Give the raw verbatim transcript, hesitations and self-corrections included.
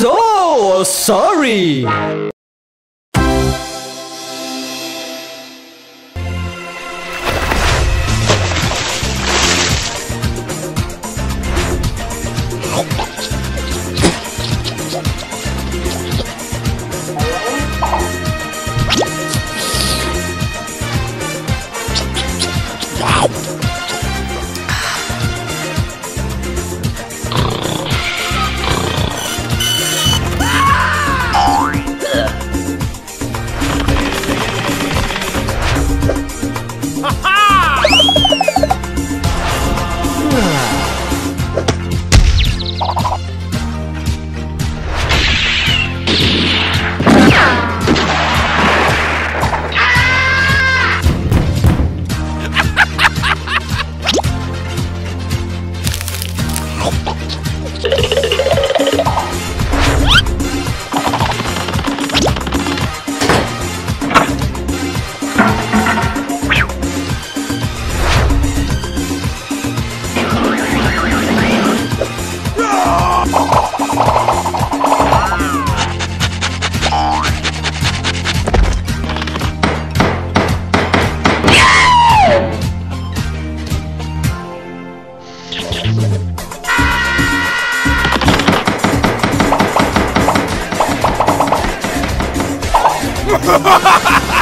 So sorry! Ha ha ha ha!